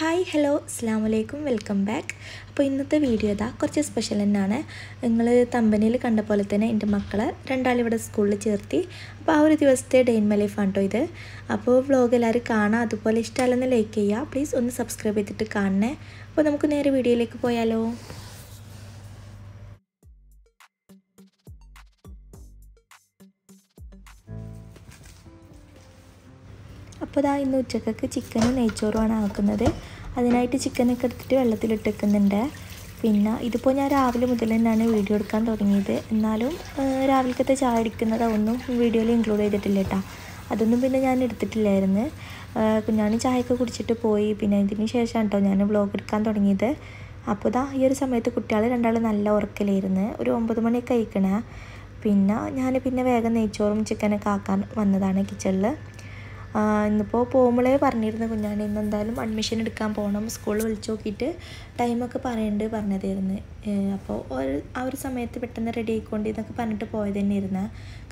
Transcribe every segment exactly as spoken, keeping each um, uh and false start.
Hi hello അസ്സലാമു അലൈക്കും welcome back. അപ്പോൾ ഇന്നത്തെ വീഡിയോ ഇതാ കുറച്ച് സ്പെഷ്യൽ തന്നെയാണ്. നിങ്ങൾ തമ്പനിയിൽ കണ്ട പോലെ തന്നെ എൻ്റെ മക്കളെ രണ്ടാളിവിടെ സ്കൂളിൽ ചേർത്തി. അപ്പോൾ ആ ഒരു ദിവസത്തെ ഡേ ഇൻ മൈ ലൈഫ് ആണ് കേട്ടോ ഇത്. അപ്പോൾ വ്ളോഗ് എല്ലാവരും കാണാം, അതുപോലെ ഇഷ്ടമല്ലെന്ന് ലൈക്ക് ചെയ്യുക, പ്ലീസ് ഒന്ന് സബ്സ്ക്രൈബ് ചെയ്തിട്ട് കാണണേ. അപ്പോൾ നമുക്ക് നേരെ വീഡിയോയിലേക്ക് പോയാലോ. അപ്പോൾ ഇതാ ഇന്ന് ഉച്ചക്കൊക്കെ ചിക്കനും നെയ്ച്ചോറുമാണ് ആക്കുന്നത്. അതിനായിട്ട് ചിക്കനൊക്കെ എടുത്തിട്ട് വെള്ളത്തിലിട്ടേക്കുന്നുണ്ട്. പിന്നെ ഇതിപ്പോൾ ഞാൻ രാവിലെ മുതൽ തന്നെയാണ് വീഡിയോ എടുക്കാൻ തുടങ്ങിയത്. എന്നാലും രാവിലത്തെ ചായ അടിക്കുന്നത് ഒന്നും വീഡിയോയിൽ ഇൻക്ലൂഡ് ചെയ്തിട്ടില്ല കേട്ടോ. അതൊന്നും പിന്നെ ഞാൻ എടുത്തിട്ടില്ലായിരുന്നു. ഞാൻ ചായയൊക്കെ കുടിച്ചിട്ട് പോയി. പിന്നെ ഇതിന് ശേഷമാണ് കേട്ടോ ഞാൻ വ്ളോഗ് എടുക്കാൻ തുടങ്ങിയത്. അപ്പോൾ ഇതാ ഈ ഒരു സമയത്ത് കുട്ടികൾ രണ്ടാളും നല്ല ഉറക്കലായിരുന്നു. ഒരു ഒമ്പത് മണിയൊക്കെ കഴിക്കണേ. പിന്നെ ഞാൻ പിന്നെ വേഗം നെയ്ച്ചോറും ചിക്കനൊക്കെ ആക്കാൻ വന്നതാണ് കിച്ചണിൽ. ഇന്നിപ്പോൾ പോകുമ്പോഴേ പറഞ്ഞിരുന്നു കുഞ്ഞാണ് ഇന്ന് എന്തായാലും അഡ്മിഷൻ എടുക്കാൻ പോകണം, സ്കൂളിൽ വിളിച്ചു നോക്കിയിട്ട് ടൈമൊക്കെ പറയേണ്ടത് പറഞ്ഞതായിരുന്നു. അപ്പോൾ ഒരു ആ ഒരു സമയത്ത് പെട്ടെന്ന് റെഡി ആയിക്കൊണ്ട് എന്നൊക്കെ പറഞ്ഞിട്ട് പോയത് തന്നെ ഇരുന്ന.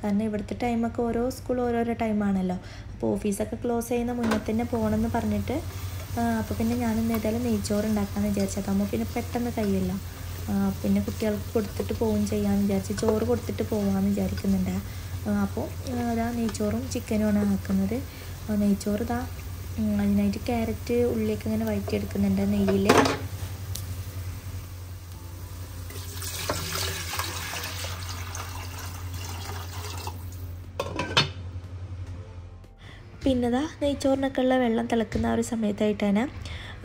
കാരണം ഇവിടുത്തെ ടൈമൊക്കെ ഓരോ സ്കൂൾ ഓരോരോ ടൈമാണല്ലോ. അപ്പോൾ ഓഫീസൊക്കെ ക്ലോസ് ചെയ്യുന്ന മുന്നേ തന്നെ പോകണമെന്ന് പറഞ്ഞിട്ട് അപ്പോൾ പിന്നെ ഞാനിന്ന് ഏതായാലും നെയ്ച്ചോറ് ഉണ്ടാക്കാമെന്ന് വിചാരിച്ചതാകുമ്പോൾ പിന്നെ പെട്ടെന്ന് കഴിയുമല്ലോ. പിന്നെ കുട്ടികൾക്ക് കൊടുത്തിട്ട് പോവുകയും ചെയ്യാമെന്ന് വിചാരിച്ച് ചോറ് കൊടുത്തിട്ട് പോകാമെന്ന് വിചാരിക്കുന്നുണ്ട്. അപ്പോൾ അതാ നെയ്ച്ചോറും ചിക്കനുമാണ് ആക്കുന്നത്. നെയ്ച്ചോറ് ഇതാ അതിനായിട്ട് ക്യാരറ്റ് ഉള്ളിയൊക്കെ ഇങ്ങനെ വഴറ്റിയെടുക്കുന്നുണ്ട് നെയ്യിൽ. പിന്നെതാ നെയ്ച്ചോറിനൊക്കെ ഉള്ള വെള്ളം തിളക്കുന്ന ആ ഒരു സമയത്തായിട്ട് തന്നെ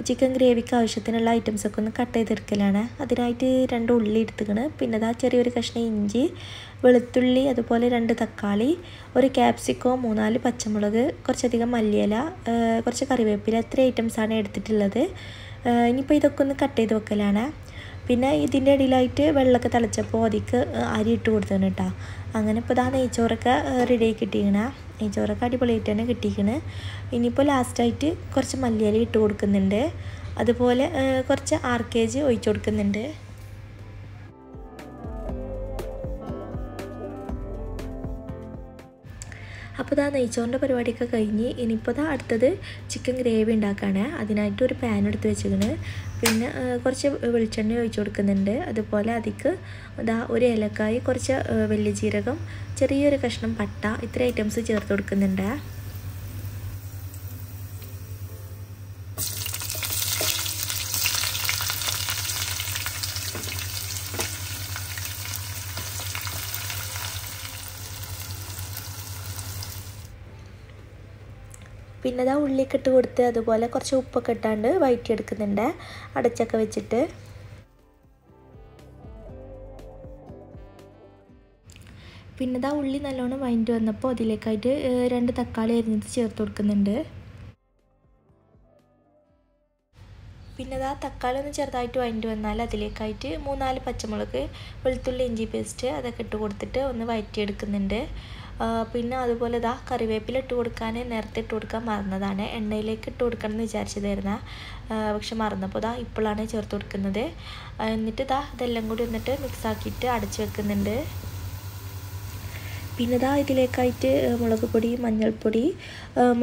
ചിക്കൻ ഗ്രേവിക്ക് ആവശ്യത്തിനുള്ള ഐറ്റംസൊക്കെ ഒന്ന് കട്ട് ചെയ്തെടുക്കലാണ്. അതിനായിട്ട് രണ്ട് ഉള്ളി എടുത്തുക്കണ്. പിന്നെ ഇതാ ചെറിയൊരു കഷ്ണം ഇഞ്ചി, വെളുത്തുള്ളി, അതുപോലെ രണ്ട് തക്കാളി, ഒരു ക്യാപ്സിക്കോ, മൂന്നാല് പച്ചമുളക്, കുറച്ചധികം മല്ലിയില, കുറച്ച് കറിവേപ്പില, ഇത്ര ഐറ്റംസാണ് എടുത്തിട്ടുള്ളത്. ഇനിയിപ്പോൾ ഇതൊക്കെ ഒന്ന് കട്ട് ചെയ്ത് വെക്കലാണ്. പിന്നെ ഇതിൻ്റെ ഇടയിലായിട്ട് വെള്ളമൊക്കെ തിളച്ചപ്പോൾ അതിക്ക് അരി ഇട്ട് കൊടുത്താണ് കേട്ടോ. അങ്ങനെ ഇപ്പോൾ ഇതാ നെയ്ച്ചോറൊക്കെ റെഡി ആയി കിട്ടിയിക്കണേ. നെയ്ച്ചോറൊക്കെ അടിപൊളിയായിട്ട് തന്നെ കിട്ടിയിരിക്കണ്. ഇനിയിപ്പോൾ ലാസ്റ്റായിട്ട് കുറച്ച് മല്ലിയില ഇട്ട് കൊടുക്കുന്നുണ്ട്. അതുപോലെ കുറച്ച് ആർ കെ ജി ഒഴിച്ചു കൊടുക്കുന്നുണ്ട്. അപ്പോൾ ഇതാ നെയ്ച്ചോറിൻ്റെ പരിപാടിയൊക്കെ കഴിഞ്ഞ് ഇനിയിപ്പോൾ ഇതാ അടുത്തത് ചിക്കൻ ഗ്രേവി ഉണ്ടാക്കുകയാണ്. അതിനായിട്ട് ഒരു പാൻ എടുത്ത് വെച്ചിരിക്കണ്. പിന്നെ കുറച്ച് വെളിച്ചെണ്ണ ഒഴിച്ചു കൊടുക്കുന്നുണ്ട്. അതുപോലെ അതിക്ക് ഇതാ ഒരു ഏലക്കായ, കുറച്ച് വലിയ ജീരകം, ചെറിയൊരു കഷ്ണം പട്ട, ഇത്ര ഐറ്റംസ് ചേർത്ത് കൊടുക്കുന്നുണ്ട്. പിന്നെ ഇതാ ഉള്ളിയൊക്കെ ഇട്ട് കൊടുത്ത് അതുപോലെ കുറച്ച് ഉപ്പൊക്കെ ഇട്ടാണ്ട് വഴറ്റിയെടുക്കുന്നുണ്ട് അടച്ചൊക്കെ വെച്ചിട്ട്. പിന്നെ ഇതാ ഉള്ളി നല്ലോണം വഴണ്ടി വന്നപ്പോൾ അതിലേക്കായിട്ട് രണ്ട് തക്കാളി അരിഞ്ഞത് ചേർത്ത് കൊടുക്കുന്നുണ്ട്. പിന്നെ ഇതാ തക്കാളി ഒന്ന് ചെറുതായിട്ട് വഴണ്ടി വന്നാൽ അതിലേക്കായിട്ട് മൂന്നാല് പച്ചമുളക്, വെളുത്തുള്ളി, ഇഞ്ചി പേസ്റ്റ് അതൊക്കെ ഇട്ട് കൊടുത്തിട്ട് ഒന്ന് വഴറ്റിയെടുക്കുന്നുണ്ട്. പിന്നെ അതുപോലെ ഇതാ കറിവേപ്പില ഇട്ട് കൊടുക്കാൻ നേരത്തെ ഇട്ട് കൊടുക്കാൻ മറന്നതാണ്. എണ്ണയിലേക്ക് ഇട്ട് കൊടുക്കണം എന്ന് വിചാരിച്ചതായിരുന്ന, പക്ഷെ മറന്നപ്പോൾ ഇതാ ഇപ്പോഴാണ് ചേർത്ത് കൊടുക്കുന്നത്. എന്നിട്ട് ഇതാ ഇതെല്ലാം കൂടി എന്നിട്ട് മിക്സാക്കിയിട്ട് അടച്ചു വെക്കുന്നുണ്ട്. പിന്നെ ഇതാ ഇതിലേക്കായിട്ട് മുളക് പൊടി, മഞ്ഞൾപ്പൊടി,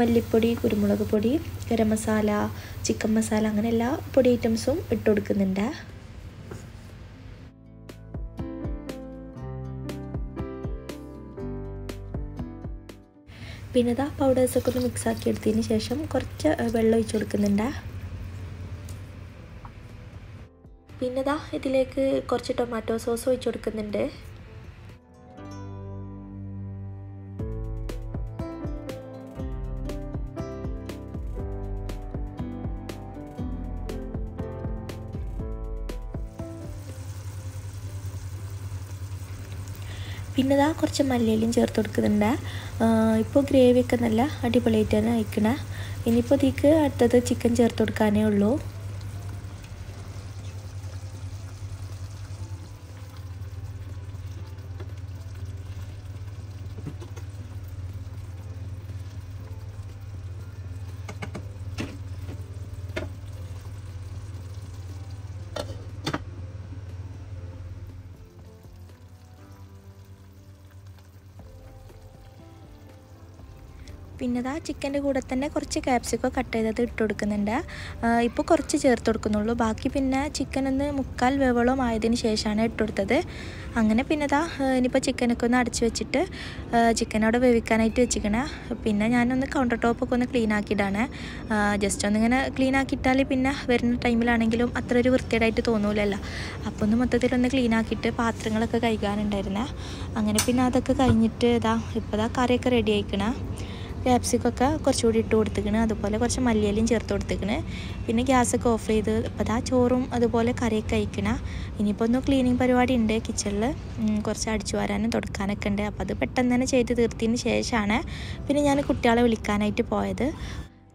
മല്ലിപ്പൊടി, കുരുമുളക് പൊടി, ഗരം മസാല, ചിക്കൻ മസാല, അങ്ങനെ എല്ലാ പൊടി ഐറ്റംസും ഇട്ട് കൊടുക്കുന്നുണ്ട്. പിന്നെ ഇതാ പൗഡേഴ്സൊക്കെ ഒന്ന് മിക്സാക്കി എടുത്തതിന് ശേഷം കുറച്ച് വെള്ളം ഒഴിച്ച് കൊടുക്കുന്നുണ്ട്. പിന്നെ ഇതാ ഇതിലേക്ക് കുറച്ച് ടൊമാറ്റോ സോസ് ഒഴിച്ച് കൊടുക്കുന്നുണ്ട്. പിന്നെ ഇതാ കുറച്ച് മല്ലിയിലയും ചേർത്ത് കൊടുക്കുന്നുണ്ട്. ഇപ്പോൾ ഗ്രേവിയൊക്കെ നല്ല അടിപൊളിയായിട്ട് തന്നെ അയക്കണേ. ഇനിയിപ്പോൾ ഇതിക്ക് അടുത്തത് ചിക്കൻ ചേർത്ത് കൊടുക്കാനേ ഉള്ളൂ. പിന്നെ ദാ ചിക്കൻ്റെ കൂടെ തന്നെ കുറച്ച് കാപ്സിക്കോ കട്ട് ചെയ്തത് ഇട്ട് കൊടുക്കുന്നുണ്ട്. ഇപ്പോൾ കുറച്ച് ചേർത്ത് കൊടുക്കുന്നുള്ളൂ, ബാക്കി പിന്നെ ചിക്കൻ ഒന്ന് മുക്കാൽ വേവളം ആയതിന് ശേഷമാണ് ഇട്ട് കൊടുത്തത്. അങ്ങനെ പിന്നെ ദാ ഇനിയിപ്പോൾ ചിക്കനൊക്കെ ഒന്ന് അടച്ച് വെച്ചിട്ട് ചിക്കനവിടെ വേവിക്കാനായിട്ട് വെച്ചിരിക്കണേ. പിന്നെ ഞാനൊന്ന് കൗണ്ടർ ടോപ്പൊക്കെ ഒന്ന് ക്ലീൻ ആക്കിയിട്ടാണ്, ജസ്റ്റ് ഒന്നിങ്ങനെ ക്ലീൻ ആക്കിയിട്ടാൽ പിന്നെ വരുന്ന ടൈമിലാണെങ്കിലും അത്ര ഒരു വൃത്തിയായിട്ട് തോന്നൂലല്ലോ. അപ്പോൾ ഒന്ന് മൊത്തത്തിലൊന്ന് ക്ലീൻ ആക്കിയിട്ട് പാത്രങ്ങളൊക്കെ കഴുകാനുണ്ടായിരുന്നേ. അങ്ങനെ പിന്നെ അതൊക്കെ കഴിഞ്ഞിട്ട് ഇതാ ഇപ്പോൾ ഇതാ കറിയൊക്കെ റെഡി ആയിക്കണ. ക്യാപ്സിക്കൊക്കെ കുറച്ചുകൂടി ഇട്ട് കൊടുത്തിക്കണ്, അതുപോലെ കുറച്ച് മല്ലിയിലയും ചേർത്ത് കൊടുത്തിക്കണ്. പിന്നെ ഗ്യാസൊക്കെ ഓഫ് ചെയ്ത് ഇപ്പോൾ ഇതാ ചോറും അതുപോലെ കറിയൊക്കെ കഴിക്കണം. ഇനിയിപ്പോൾ ഒന്ന് ക്ലീനിങ് പരിപാടി ഉണ്ട് കിച്ചണിൽ, കുറച്ച് അടിച്ചു വരാനും തുടക്കാനൊക്കെ ഉണ്ട്. അപ്പോൾ അത് പെട്ടെന്ന് തന്നെ ചെയ്ത് തീർത്തതിന് ശേഷമാണ് പിന്നെ ഞാൻ കുട്ടികളെ വിളിക്കാനായിട്ട് പോയത്.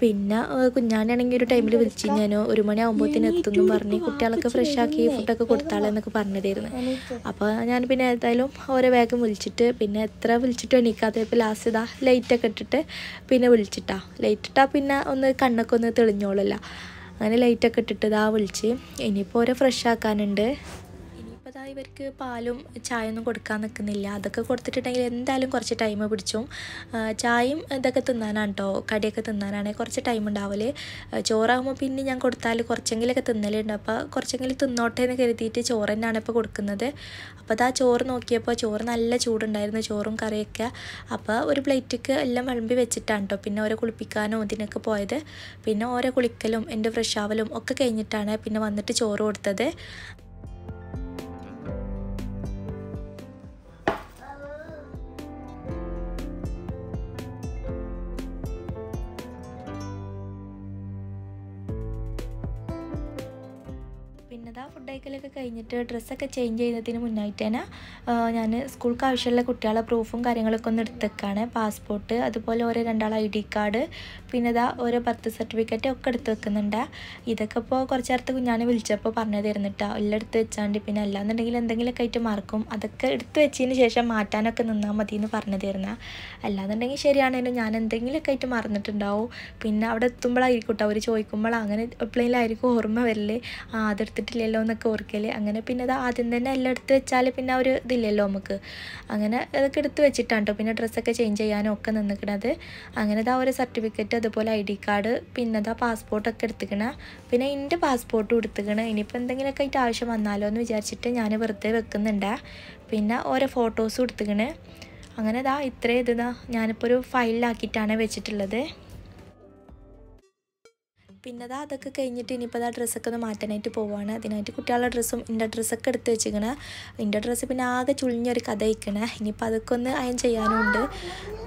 പിന്നെ കുഞ്ഞാനാണെങ്കിൽ ഒരു ടൈമിൽ വിളിച്ച് ഞാൻ ഒരു മണിയാകുമ്പോഴത്തേന് എത്തുന്നു പറഞ്ഞ് കുട്ടികളൊക്കെ ഫ്രഷാക്കി ഫുഡൊക്കെ കൊടുത്താളെന്നൊക്കെ പറഞ്ഞതായിരുന്നു. അപ്പോൾ ഞാൻ പിന്നെ ഏതായാലും ഓരോ വേഗം വിളിച്ചിട്ട് പിന്നെ എത്ര വിളിച്ചിട്ട് എണീക്കാതെ ഇപ്പോൾ ലാസ്റ്റ് ഇതാ ലൈറ്റൊക്കെ ഇട്ടിട്ട് പിന്നെ വിളിച്ചിട്ടാ ലൈറ്റ് ഇട്ടാൽ പിന്നെ ഒന്ന് കണ്ണൊക്കെ ഒന്ന് തെളിഞ്ഞോളല്ല. അങ്ങനെ ലൈറ്റൊക്കെ ഇട്ടിട്ട് ഇതാ വിളിച്ച് ഇനിയിപ്പോൾ ഓരോ ഫ്രഷാക്കാനുണ്ട്. അപ്പോൾ അതാ ഇവർക്ക് പാലും ചായയൊന്നും കൊടുക്കാൻ നിൽക്കുന്നില്ല, അതൊക്കെ കൊടുത്തിട്ടുണ്ടെങ്കിൽ എന്തായാലും കുറച്ച് ടൈം പിടിച്ചും. ചായയും ഇതൊക്കെ തിന്നാനാണ് കേട്ടോ, കടിയൊക്കെ തിന്നാനാണേ കുറച്ച് ടൈം ഉണ്ടാവല്. ചോറാകുമ്പോൾ പിന്നെ ഞാൻ കൊടുത്താൽ കുറച്ചെങ്കിലൊക്കെ തിന്നലുണ്ട്, അപ്പോൾ കുറച്ചെങ്കിലും തിന്നോട്ടെ എന്ന് കരുതിയിട്ട് ചോറ് തന്നെയാണ് ഇപ്പോൾ കൊടുക്കുന്നത്. അപ്പോൾ അതാ ചോറ് നോക്കിയപ്പോൾ ചോറ് നല്ല ചൂടുണ്ടായിരുന്നു, ചോറും കറിയൊക്കെ. അപ്പോൾ ഒരു പ്ലേറ്റിക്ക് എല്ലാം വിളമ്പി വെച്ചിട്ടാണ് കേട്ടോ പിന്നെ ഓരോ കുളിപ്പിക്കാനും ഇതിനൊക്കെ പോയത്. പിന്നെ ഓരോ കുളിക്കലും എൻ്റെ ഫ്രഷ് ആവലും ഒക്കെ കഴിഞ്ഞിട്ടാണ് പിന്നെ വന്നിട്ട് ചോറ് കൊടുത്തത്. പിന്നെതാ ഫുഡ് കഴിക്കലൊക്കെ കഴിഞ്ഞിട്ട് ഡ്രസ്സൊക്കെ ചേഞ്ച് ചെയ്യുന്നതിന് മുന്നായിട്ട് തന്നെ ഞാൻ സ്കൂൾക്ക് ആവശ്യമുള്ള കുട്ടികളെ പ്രൂഫും കാര്യങ്ങളൊക്കെ ഒന്ന് എടുത്തേക്കാണ്. പാസ്പോർട്ട്, അതുപോലെ ഓരോ രണ്ടാളെ ഐ ഡി കാർഡ്, പിന്നെ ഇതാ ഓരോ ബർത്ത് സർട്ടിഫിക്കറ്റ് ഒക്കെ എടുത്ത് വെക്കുന്നുണ്ട്. ഇതൊക്കെ ഇപ്പോൾ കുറച്ച് നേരത്തെ കുഞ്ഞാൻ വിളിച്ചപ്പോൾ പറഞ്ഞു തരുന്നിട്ടാ എല്ലാം എടുത്ത് വെച്ചാണ്ട് പിന്നെ അല്ലാന്നുണ്ടെങ്കിൽ എന്തെങ്കിലുമൊക്കെ ആയിട്ട് മറക്കും, അതൊക്കെ എടുത്ത് വെച്ചതിന് ശേഷം മാറ്റാനൊക്കെ നിന്നാൽ മതി എന്ന് പറഞ്ഞു തരുന്ന. അല്ലാന്നുണ്ടെങ്കിൽ ശരിയാണെങ്കിലും ഞാൻ എന്തെങ്കിലുമൊക്കെ ആയിട്ട് മറന്നിട്ടുണ്ടാവും, പിന്നെ അവിടെ എത്തുമ്പോഴായിരിക്കും കേട്ടോ അവർ ചോദിക്കുമ്പോൾ അങ്ങനെ എപ്പോഴേലായിരിക്കും ഓർമ്മ വരല്, ആ അതെടുത്തിട്ട് ല്ലോ എന്നൊക്കെ ഓർക്കല്. അങ്ങനെ പിന്നെ അത് ആദ്യം തന്നെ എല്ലാം എടുത്ത് വെച്ചാൽ പിന്നെ ഒരു ഇതില്ലല്ലോ നമുക്ക്. അങ്ങനെ അതൊക്കെ എടുത്ത് വെച്ചിട്ടാണ് കേട്ടോ പിന്നെ ഡ്രസ്സൊക്കെ ചേഞ്ച് ചെയ്യാനും ഒക്കെ നിന്നിക്കണത്. അങ്ങനെ ഇതാ ഒരു സർട്ടിഫിക്കറ്റ്, അതുപോലെ ഐ ഡി കാർഡ്, പിന്നെ ഇതാ പാസ്പോർട്ടൊക്കെ എടുത്തിക്കണേ. പിന്നെ എൻ്റെ പാസ്പോർട്ടും എടുത്തിക്കണേ, ഇനിയിപ്പോൾ എന്തെങ്കിലുമൊക്കെ ആയിട്ട് ആവശ്യം വന്നാലോ എന്ന് വിചാരിച്ചിട്ട് ഞാൻ വെറുതെ വെക്കുന്നുണ്ട്. പിന്നെ ഓരോ ഫോട്ടോസും എടുത്തിക്കണേ. അങ്ങനെ ഇതാ ഇത്രയും ഇതാ ഞാനിപ്പോൾ ഒരു ഫയലിലാക്കിയിട്ടാണ് വെച്ചിട്ടുള്ളത്. പിന്നെ അതാ അതൊക്കെ കഴിഞ്ഞിട്ട് ഇനിയിപ്പോൾ ആ ഡ്രസ്സൊക്കെ ഒന്ന് മാറ്റാനായിട്ട് പോവുകയാണ്. അതിനായിട്ട് കുട്ടികളുടെ ഡ്രസ്സും എൻ്റെ ഡ്രസ്സൊക്കെ എടുത്ത് വെച്ചിരിക്കണേ. എൻ്റെ ഡ്രസ്സ് പിന്നെ ആകെ ചുളിഞ്ഞൊരു കഥ വയ്ക്കണേ, ഇനിയിപ്പോൾ അതൊക്കെ ഒന്ന് അയൺ ചെയ്യാനുണ്ട്.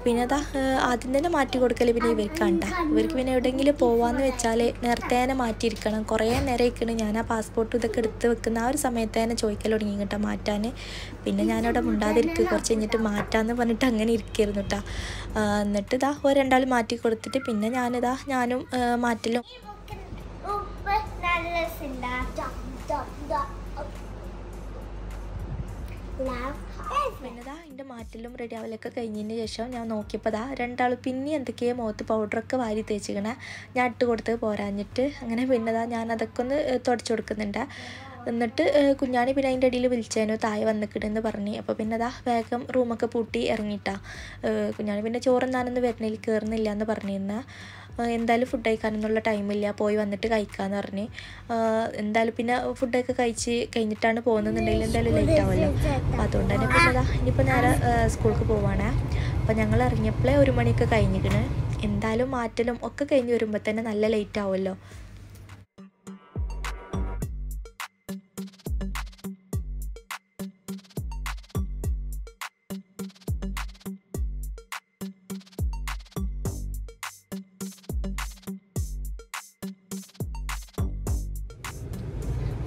പിന്നെ അതാ ആദ്യം തന്നെ മാറ്റി കൊടുക്കൽ പിന്നെ ഇവർക്കാണ്ട. ഇവർക്ക് പിന്നെ എവിടെയെങ്കിലും പോവാമെന്ന് വെച്ചാൽ നേരത്തെ തന്നെ മാറ്റിയിരിക്കണം. കുറേ നേരം ഇരിക്കണം ഞാൻ ആ പാസ്പോർട്ട് ഇതൊക്കെ എടുത്ത് വെക്കുന്ന ആ ഒരു സമയത്ത് തന്നെ ചോദിക്കൽ തുടങ്ങി കേട്ടോ മാറ്റാൻ. പിന്നെ ഞാനവിടെ മുണ്ടാതിരിക്കുക, കുറച്ച് കഴിഞ്ഞിട്ട് മാറ്റാമെന്ന് പറഞ്ഞിട്ട് അങ്ങനെ ഇരിക്കായിരുന്നു കേട്ടോ. എന്നിട്ട് ഇതാ ഒരു രണ്ടാൾ മാറ്റി കൊടുത്തിട്ട് പിന്നെ ഞാനിതാ ഞാനും മാറ്റലും പിന്നെതാ എൻ്റെ മാറ്റലും റെഡി ആവലൊക്കെ കഴിഞ്ഞതിന് ശേഷം ഞാൻ നോക്കിയപ്പോൾ ദാ രണ്ടാൾ പിന്നെ എന്തൊക്കെയോ മുഖത്ത് പൗഡറൊക്കെ വാരി തേച്ചിക്കണേ. ഞാൻ ഇട്ട് കൊടുത്ത് പോരാഞ്ഞിട്ട് അങ്ങനെ പിന്നെതാ ഞാൻ അതൊക്കെ ഒന്ന് തുടച്ചു കൊടുക്കുന്നുണ്ട്. എന്നിട്ട് കുഞ്ഞാണി പിന്നെ അതിൻ്റെ ഇടയിൽ വിളിച്ചതിനു താഴെ വന്നിക്കിട്ടെന്ന് പറഞ്ഞു. അപ്പോൾ പിന്നെ അതാ വേഗം റൂമൊക്കെ പൂട്ടി ഇറങ്ങിയിട്ടാ. കുഞ്ഞാണി പിന്നെ ചോറുന്നാനൊന്നും വരുന്നതിൽ കയറുന്നില്ല എന്ന് പറഞ്ഞിരുന്ന, എന്തായാലും ഫുഡ് കഴിക്കാനൊന്നുള്ള ടൈമില്ല, പോയി വന്നിട്ട് കഴിക്കാമെന്ന് പറഞ്ഞ്. എന്തായാലും പിന്നെ ഫുഡൊക്കെ കഴിച്ച് കഴിഞ്ഞിട്ടാണ് പോകുന്നതെന്നുണ്ടെങ്കിൽ എന്തായാലും ലേറ്റ് ആവുമല്ലോ. അപ്പോൾ അതുകൊണ്ട് തന്നെ പിന്നെ അതാ ഇനിയിപ്പോൾ നേരെ സ്കൂൾക്ക് പോവാണ്. അപ്പോൾ ഞങ്ങൾ ഇറങ്ങിയപ്പോഴേ ഒരു മണിയൊക്കെ കഴിഞ്ഞിരിക്കണ്. എന്തായാലും മാറ്റലും ഒക്കെ കഴിഞ്ഞ് വരുമ്പോൾ തന്നെ നല്ല ലേറ്റ് ആവുമല്ലോ.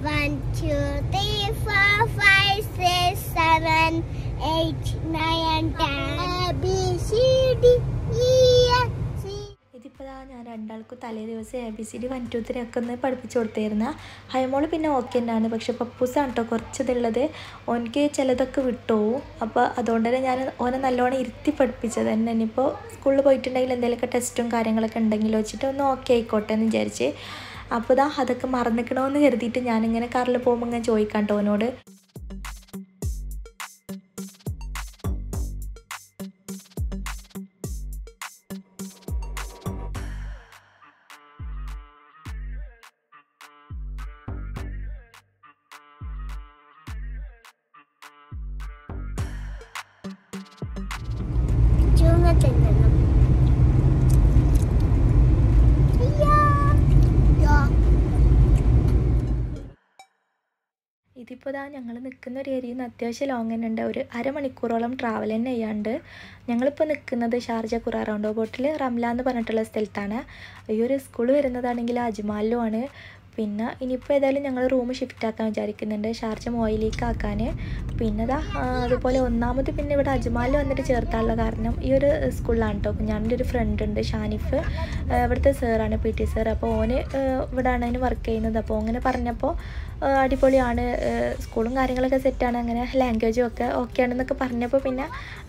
One, two, three, four, five, six, seven, eight, nine, ten. A B C D E F. ഇതിപ്പോൾ ഞാൻ രണ്ടാൾക്കും തലേ ദിവസം A B C D one two three ഒക്കെ ഒന്ന് പഠിപ്പിച്ചു കൊടുത്തിരുന്ന ഹൈമോൾ പിന്നെ ഓക്കെ ഉണ്ടാണ്. പക്ഷെ പപ്പൂസാണ് കേട്ടോ കുറച്ചതുള്ളത്, ഓനക്ക് ചിലതൊക്കെ വിട്ടുപോവും. അപ്പോൾ അതുകൊണ്ട് തന്നെ ഞാൻ ഓനെ നല്ലോണം ഇരുത്തി പഠിപ്പിച്ചത് തന്നെ. ഇനിയിപ്പോൾ സ്കൂളിൽ പോയിട്ടുണ്ടെങ്കിൽ എന്തെങ്കിലുമൊക്കെ ടെസ്റ്റും കാര്യങ്ങളൊക്കെ ഉണ്ടെങ്കിൽ വെച്ചിട്ട് ഒന്ന് ഓക്കെ ആയിക്കോട്ടെ എന്ന് വിചാരിച്ച്. അപ്പോൾ ദാ അതൊക്കെ മറന്നിക്കണമെന്ന് കരുതിയിട്ട് ഞാനിങ്ങനെ കാറിൽ പോകുമ്പോൾ ഞാൻ ചോദിക്കാം കേട്ടോ ഓനോട്. ഇതിപ്പോൾ ഇതാ ഞങ്ങൾ നിൽക്കുന്ന ഒരു ഏരിയയിൽ നിന്ന് അത്യാവശ്യം ലോങ് തന്നെ ഉണ്ട്, ഒരു അരമണിക്കൂറോളം ട്രാവൽ തന്നെ ചെയ്യാണ്ട്. ഞങ്ങളിപ്പോൾ നിൽക്കുന്നത് ഷാർജ കുറാറോണ്ടോ ബോട്ടിൽ റംല എന്ന് പറഞ്ഞിട്ടുള്ള സ്ഥലത്താണ്. ഈ ഒരു സ്കൂൾ വരുന്നതാണെങ്കിൽ അജ്മാലിലുമാണ്. പിന്നെ ഇനിയിപ്പോൾ ഏതായാലും ഞങ്ങൾ റൂം ഷിഫ്റ്റ് ആക്കാൻ വിചാരിക്കുന്നുണ്ട്, ഷാർജ മോയിലേക്ക് ആക്കാൻ. പിന്നെ ദാ അതുപോലെ ഒന്നാമത് പിന്നെ ഇവിടെ അജ്മാലിൽ വന്നിട്ട് ചേർത്താനുള്ള കാരണം ഈ ഒരു സ്കൂളിലാണ് കേട്ടോ. ഞാനെൻ്റെ ഒരു ഫ്രണ്ട് ഉണ്ട് ഷാനിഫ്, ഇവിടുത്തെ സാറാണ് പി ടി സാർ. അപ്പോൾ ഓന് ഇവിടെയാണ് അതിന് വർക്ക് ചെയ്യുന്നത്. അപ്പോൾ അങ്ങനെ പറഞ്ഞപ്പോൾ അടിപൊളിയാണ്, സ്കൂളും കാര്യങ്ങളൊക്കെ സെറ്റാണ്, അങ്ങനെ ലാംഗ്വേജും ഒക്കെ ഓക്കെ ആണെന്നൊക്കെ പറഞ്ഞപ്പോൾ പിന്നെ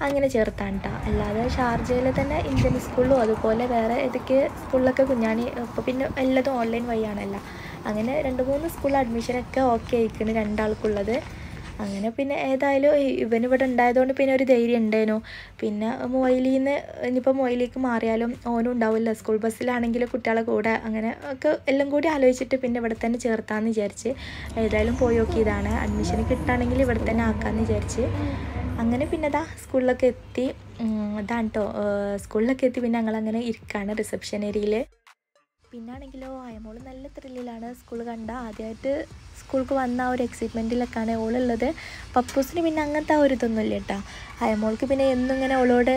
അങ്ങനെ ചേർത്താണ് കേട്ടോ. അല്ലാതെ ഷാർജയിൽ തന്നെ ഇന്ത്യൻ സ്കൂളിലും അതുപോലെ വേറെ ഏതൊക്കെ സ്കൂളിലൊക്കെ കുഞ്ഞാണി ഇപ്പോൾ പിന്നെ എല്ലാതും ഓൺലൈൻ വഴിയാണല്ലോ. അങ്ങനെ രണ്ട് മൂന്ന് സ്കൂളിൽ അഡ്മിഷനൊക്കെ ഓക്കെ ആയിക്കണ് രണ്ടാൾക്കുള്ളത്. അങ്ങനെ പിന്നെ ഏതായാലും ഇവനിവിടെ ഉണ്ടായതുകൊണ്ട് പിന്നെ ഒരു ധൈര്യം ഉണ്ടായിരുന്നു. പിന്നെ മൊയിലിൽ നിന്ന് ഇനിയിപ്പോൾ മൊയിലേക്ക് മാറിയാലും ഓനും ഉണ്ടാവില്ല, സ്കൂൾ ബസ്സിലാണെങ്കിലും കുട്ടികളെ കൂടെ, അങ്ങനെ ഒക്കെ എല്ലാം കൂടി ആലോചിച്ചിട്ട് പിന്നെ ഇവിടെ തന്നെ ചേർത്താമെന്ന് വിചാരിച്ച്. ഏതായാലും പോയി നോക്കിയതാണ്, അഡ്മിഷൻ കിട്ടുകയാണെങ്കിൽ ഇവിടെ തന്നെ ആക്കാമെന്ന് വിചാരിച്ച്. അങ്ങനെ പിന്നെ ഇതാ സ്കൂളിലൊക്കെ എത്തി. അതാണ് കേട്ടോ സ്കൂളിലൊക്കെ എത്തി. പിന്നെ ഞങ്ങളങ്ങനെ ഇരിക്കുകയാണ് റിസപ്ഷൻ ഏരിയയിൽ. പിന്നാണെങ്കിലോ അയമോൾ നല്ല ത്രില്ലിലാണ്. സ്കൂൾ കണ്ട ആദ്യമായിട്ട് സ്കൂൾക്ക് വന്ന ആ ഒരു എക്സൈറ്റ്മെൻറ്റിലൊക്കെയാണ് ഓളുള്ളത്. പപ്പൂസിന് പിന്നെ അങ്ങനത്തെ ആ ഒരു ഇതൊന്നും ഇല്ല കേട്ടോ. അയമോൾക്ക് പിന്നെ എന്നും ഇങ്ങനെ ഓളോട്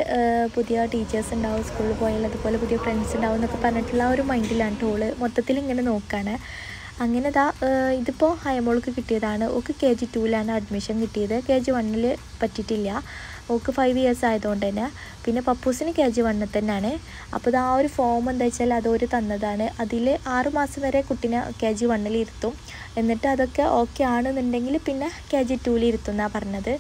പുതിയ ടീച്ചേഴ്സ് ഉണ്ടാവും, സ്കൂളിൽ പോയാൽ അതുപോലെ പുതിയ ഫ്രണ്ട്സ് ഉണ്ടാവും എന്നൊക്കെ പറഞ്ഞിട്ടുള്ള ആ ഒരു മൈൻഡിലാണ് ഓള് മൊത്തത്തിൽ ഇങ്ങനെ നോക്കുകയാണ്. അങ്ങനെ ദാ ഇതിപ്പോൾ അയമോൾക്ക് കിട്ടിയതാണ്. ഓൾക്ക് കെ ജി ടൂവിലാണ് അഡ്മിഷൻ കിട്ടിയത്, കെ ജി വണ്ണിൽ പറ്റിയിട്ടില്ല, ഓൾക്ക് ഫൈവ് ഇയേഴ്സ് ആയതുകൊണ്ട് തന്നെ. പിന്നെ പപ്പൂസിന് കെ ജി വണ്ണിൽ തന്നെയാണ്. അപ്പോൾ ഇത് ആ ഒരു ഫോം എന്താ വെച്ചാൽ അതൊരു തന്നതാണ്, അതിൽ ആറുമാസം വരെ കുട്ടീനെ കെ ജി വണ്ണിൽ ഇരുത്തും, എന്നിട്ട് അതൊക്കെ ഓക്കെ ആണെന്നുണ്ടെങ്കിൽ പിന്നെ കെ ജി ടൂവിൽ ഇരുത്തും എന്നാണ് പറഞ്ഞത്.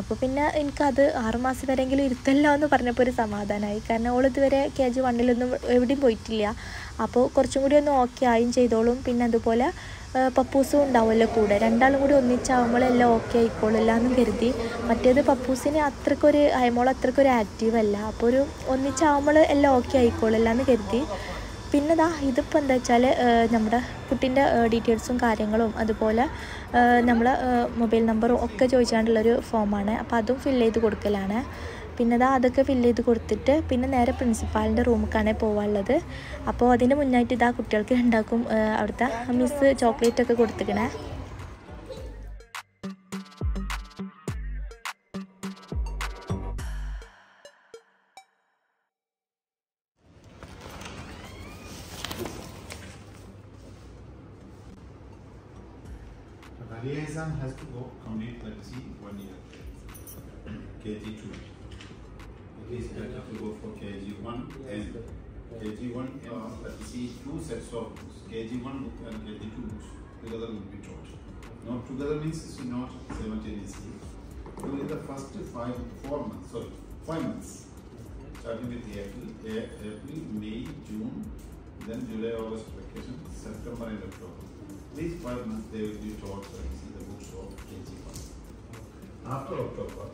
അപ്പോൾ പിന്നെ എനിക്കത് ആറുമാസം വരെയെങ്കിലും ഇരുത്തല്ലോ എന്ന് പറഞ്ഞപ്പോൾ ഒരു സമാധാനമായി, കാരണം ഓളിതുവരെ കെ ജി വണ്ണിലൊന്നും എവിടെയും പോയിട്ടില്ല. അപ്പോൾ കുറച്ചും കൂടി ഒന്ന് ഓക്കെ ആയും ചെയ്തോളും. പിന്നെ അതുപോലെ പപ്പൂസും ഉണ്ടാവുമല്ലോ കൂടെ, രണ്ടാളും കൂടി ഒന്നിച്ചാവുമ്പോൾ എല്ലാം ഓക്കെ ആയിക്കോളും എല്ലാമെന്നും കരുതി. മറ്റേത് പപ്പൂസിന് അത്രക്കൊരു അയമോൾ അത്രക്കൊരു ആക്റ്റീവ് അല്ല, അപ്പോൾ ഒരു ഒന്നിച്ചാവുമ്പോൾ എല്ലാം ഓക്കെ ആയിക്കോളും എല്ലാമെന്ന് കരുതി. പിന്നെ ദാ ഇതിപ്പോൾ എന്താ വെച്ചാൽ നമ്മുടെ കുട്ടീൻ്റെ ഡീറ്റെയിൽസും കാര്യങ്ങളും അതുപോലെ നമ്മളെ മൊബൈൽ നമ്പറും ഒക്കെ ചോദിച്ചാണ്ടുള്ളൊരു ഫോമാണ്. അപ്പോൾ അതും ഫില്ല് ചെയ്ത് കൊടുക്കലാണ്. പിന്നെ ദാ അതൊക്കെ ഫില്ല് ചെയ്ത് കൊടുത്തിട്ട് പിന്നെ നേരെ പ്രിൻസിപ്പാളിൻ്റെ റൂമിലേക്കാണ് പോകാനുള്ളത്. അപ്പോൾ അതിൻ്റെ മുന്നായിട്ട് ഇതാ കുട്ടികൾക്ക് രണ്ടാക്കും അവിടുത്തെ മിസ് ചോക്ലേറ്റൊക്കെ കൊടുത്തിക്കണേ. Maria Hassan has to go complete literacy one year, K G two. It is better to go for K G one and K G one or literacy two sets of books, K G one book and K G two books together will be taught. Now together means it's not simultaneously. During the first five, four months, sorry, five months, starting with April, April, May, June, then July, August vacation, September and October. These five months they will be taught literacy, the books of K G one. After October,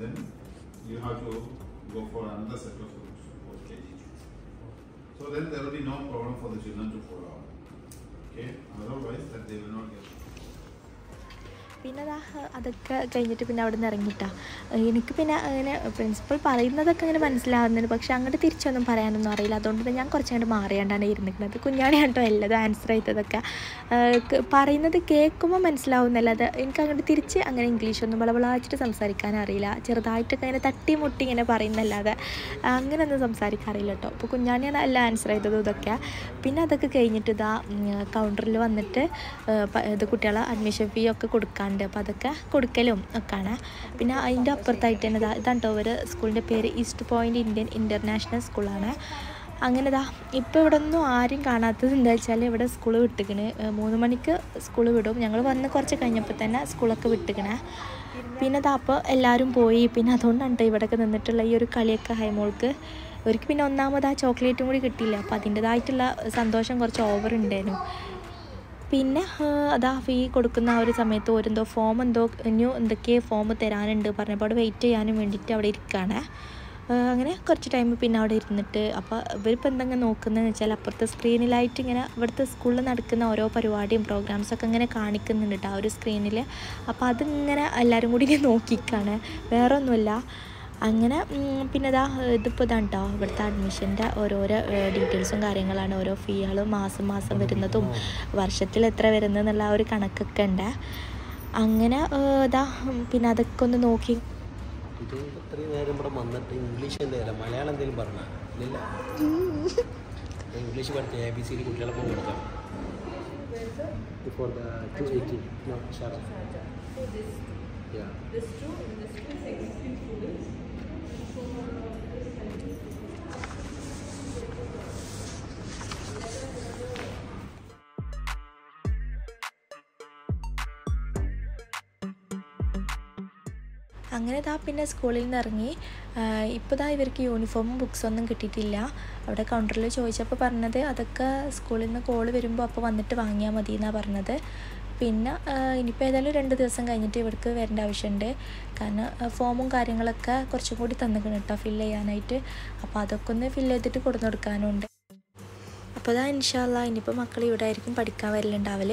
then you have to go for another set of books of K G two. So then there will be no problem for the children to follow up. Okay, otherwise that they will not get. പിന്നെ അതാ അതൊക്കെ കഴിഞ്ഞിട്ട് പിന്നെ അവിടെ നിന്ന് ഇറങ്ങിയിട്ടാ. എനിക്ക് പിന്നെ അങ്ങനെ പ്രിൻസിപ്പൽ പറയുന്നതൊക്കെ അങ്ങനെ മനസ്സിലാവുന്നുണ്ട്, പക്ഷേ അങ്ങോട്ട് തിരിച്ചൊന്നും പറയാനൊന്നും അറിയില്ല. അതുകൊണ്ട് തന്നെ ഞാൻ കുറച്ചങ്ങോട്ട് മാറിയാണ്ടാണ് ഇരുന്നിക്കുന്നത്. കുഞ്ഞാണിയാണ് കേട്ടോ എല്ലാം ആൻസർ ചെയ്തതൊക്കെ പറയുന്നത് കേൾക്കുമ്പോൾ മനസ്സിലാവുന്നില്ല. അത് എനിക്ക് അങ്ങോട്ട് തിരിച്ച് അങ്ങനെ ഇംഗ്ലീഷൊന്നും വളവളാച്ചിട്ട് സംസാരിക്കാൻ അറിയില്ല, ചെറുതായിട്ടൊക്കെ അങ്ങനെ തട്ടി മുട്ടി ഇങ്ങനെ പറയുന്നല്ലാതെ അങ്ങനെയൊന്നും സംസാരിക്കാൻ അറിയില്ല കേട്ടോ. അപ്പോൾ കുഞ്ഞാണിയാണ് എല്ലാം ആൻസർ ചെയ്തതും ഇതൊക്കെ. പിന്നെ അതൊക്കെ കഴിഞ്ഞിട്ട് ഇതാ കൗണ്ടറിൽ വന്നിട്ട് ഇത് കുട്ടികളെ അഡ്മിഷൻ ഫീ ഒക്കെ കൊടുക്കാൻ ഉണ്ട്. അപ്പോൾ അതൊക്കെ കൊടുക്കലും ഒക്കെയാണ്. പിന്നെ അതിൻ്റെ അപ്പുറത്തായിട്ട് തന്നെ ഇതാണ് കേട്ടോ ഒരു സ്കൂളിൻ്റെ പേര്, ഈസ്റ്റ് പോയിൻ്റ് ഇന്ത്യൻ ഇൻ്റർനാഷണൽ സ്കൂളാണ്. അങ്ങനെ ദാ ഇപ്പോൾ ഇവിടൊന്നും ആരും കാണാത്തത് എന്താ വെച്ചാൽ ഇവിടെ സ്കൂൾ വിട്ടിക്കണേ മൂന്ന് മണിക്ക് സ്കൂൾ വിടും ഞങ്ങൾ വന്ന് കുറച്ച് കഴിഞ്ഞപ്പോൾ തന്നെ സ്കൂളൊക്കെ വിട്ടിക്കണേ പിന്നെ ദാ അപ്പോൾ എല്ലാവരും പോയി പിന്നെ അതുകൊണ്ടാണ് ഇവിടെയൊക്കെ നിന്നിട്ടുള്ള ഈ ഒരു കളിയൊക്കെ ഹൈമോൾക്ക് അവർക്ക് പിന്നെ ഒന്നാമത് ആ ചോക്ലേറ്റും കൂടി കിട്ടിയില്ല അപ്പോൾ അതിൻ്റേതായിട്ടുള്ള സന്തോഷം കുറച്ച് ഓവർ ഉണ്ടായിരുന്നു പിന്നെ അതാ ഫീ കൊടുക്കുന്ന ആ ഒരു സമയത്ത് ഓരെന്തോ ഫോം എന്തോ ന്യൂ എന്തൊക്കെയോ ഫോം തരാനുണ്ട് പറഞ്ഞപ്പോൾ അവിടെ വെയിറ്റ് ചെയ്യാനും വേണ്ടിയിട്ട് അവിടെ ഇരിക്കുകയാണ് അങ്ങനെ കുറച്ച് ടൈം പിന്നെ അവിടെ ഇരുന്നിട്ട് അപ്പോൾ ഇവരിപ്പോൾ എന്തെങ്കിലും നോക്കുന്നതെന്ന് വെച്ചാൽ അപ്പുറത്തെ സ്ക്രീനിലായിട്ട് ഇങ്ങനെ ഇവിടുത്തെ സ്കൂളിൽ നടക്കുന്ന ഓരോ പരിപാടിയും പ്രോഗ്രാംസൊക്കെ ഇങ്ങനെ കാണിക്കുന്നുണ്ട് ആ ഒരു സ്ക്രീനിൽ അപ്പോൾ അതിങ്ങനെ എല്ലാവരും കൂടി നോക്കിക്കാണ് വേറെ ഒന്നുമില്ല അങ്ങനെ പിന്നെ ഇതാ ഇതിപ്പോൾ ഇതാണ് കേട്ടോ ഇവിടുത്തെ അഡ്മിഷൻ്റെ ഓരോരോ ഡീറ്റെയിൽസും കാര്യങ്ങളാണ് ഓരോ ഫീകളും മാസം മാസം വരുന്നതും വർഷത്തിൽ എത്ര വരുന്നത് എന്നുള്ള ആ ഒരു കണക്കൊക്കെ ഉണ്ട് അങ്ങനെ ഇതാ പിന്നെ അതൊക്കെ ഒന്ന് നോക്കി അങ്ങനെ ദാ പിന്നെ സ്കൂളിൽ നിന്ന് ഇറങ്ങി ഇപ്പോൾ ദാ ഇവർക്ക് യൂണിഫോമും ബുക്സൊന്നും കിട്ടിയിട്ടില്ല അവിടെ കൗണ്ടറിൽ ചോദിച്ചപ്പോൾ പറഞ്ഞത് അതൊക്കെ സ്കൂളിൽ നിന്ന് കോള് വരുമ്പോൾ അപ്പോൾ വന്നിട്ട് വാങ്ങിയാൽ മതി എന്നാണ് പറഞ്ഞത് പിന്നെ ഇനിയിപ്പോൾ ഏതായാലും രണ്ട് ദിവസം കഴിഞ്ഞിട്ട് ഇവർക്ക് വരേണ്ട ആവശ്യമുണ്ട് കാരണം ഫോമും കാര്യങ്ങളൊക്കെ കുറച്ചും കൂടി തന്നിക്കണം കേട്ടോ ഫില്ല് ചെയ്യാനായിട്ട് അപ്പോൾ അതൊക്കെ ഒന്ന് ഫില്ല് ചെയ്തിട്ട് കൊടുത്തു കൊടുക്കാനുണ്ട് അപ്പോൾ ദാ ഇൻഷാ അള്ളാ ഇനിയിപ്പോൾ മക്കൾ ഇവിടെ ആയിരിക്കും പഠിക്കാൻ വരലുണ്ടാവൽ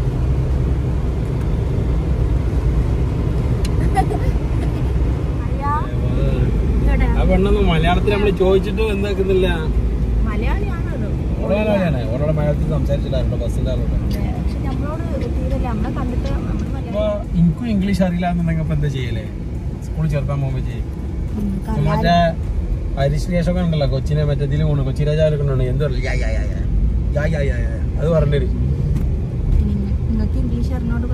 മലയാളത്തിൽ നമ്മൾ ചോദിച്ചിട്ട് എന്താക്കുന്നില്ല എനിക്കും ഇംഗ്ലീഷ് അറിയില്ല എന്നുണ്ടെങ്കിൽ എന്താ ചെയ്യലേ സ്കൂളിൽ ചേർക്കാൻ പോകുമ്പോ ചെയ്യും മറ്റേ ഹരിശ്രീഷൊക്കെ ഉണ്ടല്ലോ കൊച്ചിനെ മറ്റേ ഇതിൽ പോകണം കൊച്ചി രാജാവൊക്കെ ഉണ്ടോ എന്ത് അത് പറഞ്ഞിട്ട് നമുക്ക് ഇംഗ്ലീഷ് ഒന്നും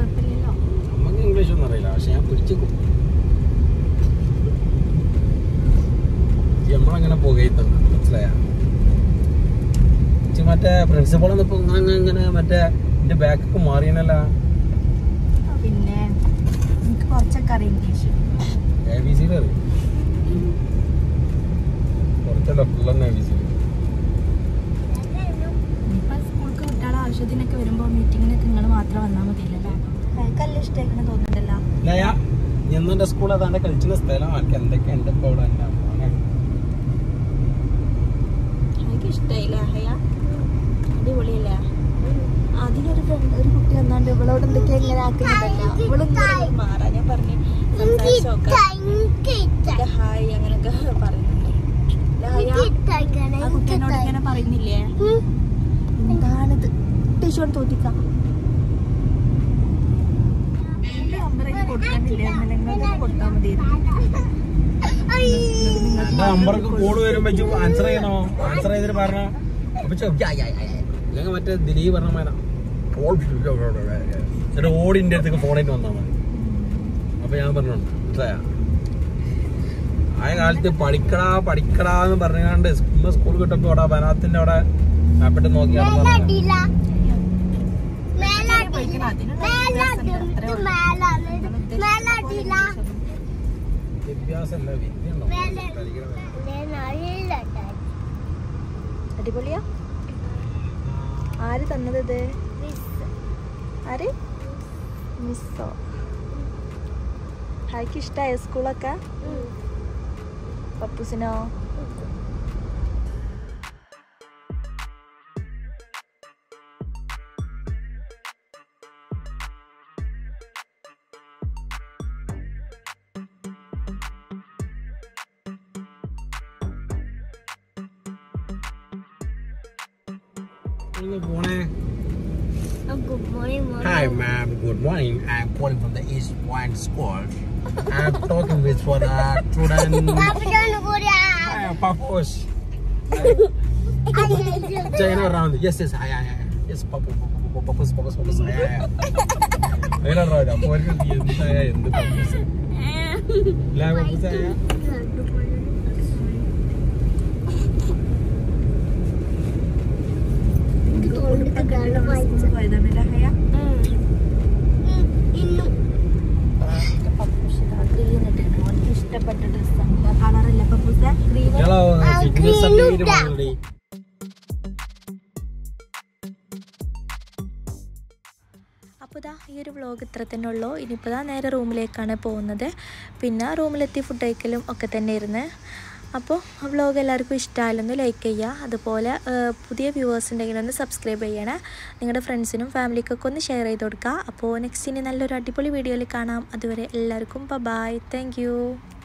അറിയില്ല പക്ഷെ ഞാൻ പിടിച്ചേക്കും നമ്മളങ്ങനെ പുകയത്തുണ്ട് മനസ്സിലായ മറ്റേ പ്രിൻസിപ്പൾ ഒന്നിപ്പോ ഇങ്ങനെ മറ്റേ എന്റെ ബാക്കൊക്കെ മാറിയനല്ല പിന്നെ എ ബി സിയിൽ അറിയും കുറച്ചല്ല ഫുള്ള് എ ബി സിയിൽ ആവശ്യത്തിനൊക്കെ വരുമ്പോ മീറ്റിങ്ങിനൊക്കെ നിങ്ങൾ മാത്രം വന്നാൽ മതിയല്ലോ എന്നെ സ്കൂൾ അതാണ്ട് കളിച്ചിന് സ്ഥലം ആക്കി എന്തൊക്കെ എന്റെ അവിടെ ഇഷ്ടമായില്ല ഹയ അടിപൊളിയല്ല അതിനൊരു ഫ്രണ്ട് ഒരു കുട്ടി വന്നാണ്ട് ഇവളോട് എന്തൊക്കെ ഇങ്ങനെ ആക്കുന്നുണ്ടല്ലോ ഇവളിങ്ങനെ മാറാൻ ഞാൻ പറഞ്ഞു ഹായ് അങ്ങനൊക്കെ പറയുന്നുണ്ട് ആ കുട്ടിയോട് ഇങ്ങനെ പറയുന്നില്ലേ എന്താണിത് ടീച്ചോട് തോന്നിക്കാം കൊടുക്കാനില്ലേ അങ്ങനെ കൊടുത്താൽ മതിയായിരുന്നു നമ്പർക്ക് കോള് വരുമ്പോ ആൻസർ ചെയ്യണോ ആൻസർ ചെയ്തിട്ട് പറഞ്ഞോ അപ്പൊ അല്ലെങ്കിൽ മറ്റേ ദിലീപ് പറഞ്ഞ മാന എന്നിട്ട് ഓടിന്റെ അടുത്തേക്ക് ഫോണായിട്ട് വന്നാൽ മതി അപ്പൊ ഞാൻ പറഞ്ഞോണ്ട് മനസ്സിലായ ആ കാലത്ത് പഠിക്കടാ പഠിക്കടാ എന്ന് പറഞ്ഞാണ്ട് ഇന്ന് സ്കൂൾ കിട്ടപ്പോ അവിടെ വനാത്തിന്റെ അവിടെ മാപ്പിട്ട് നോക്കി അടിപൊളിയാ ആര് തന്നത് ഇത് ആര് മിസ്സോ ഹൈക്ക് ഇഷ്ടായ സ്കൂളൊക്കെ പപ്പൂസിനോ Good morning. Oh, good morning, morning. Hi, ma'am. Good morning. I'm calling from the East Wine School. I'm talking with for the student. Hi, Papoose. Checking around. Yes, yes. Hi, hi, hi. Yes, Papoose, Papoose, Papoose, Papoose. Hi, hi, hi. I don't know. I'm going to be in the Papoose. Love Papoose. It's a girl of mine. It's a girl of mine. This vlog is very good. It's a room. It's a room. If you like this vlog, like it. Viewers, subscribe to your friends and family. Share it with your next video. Bye bye. Thank you.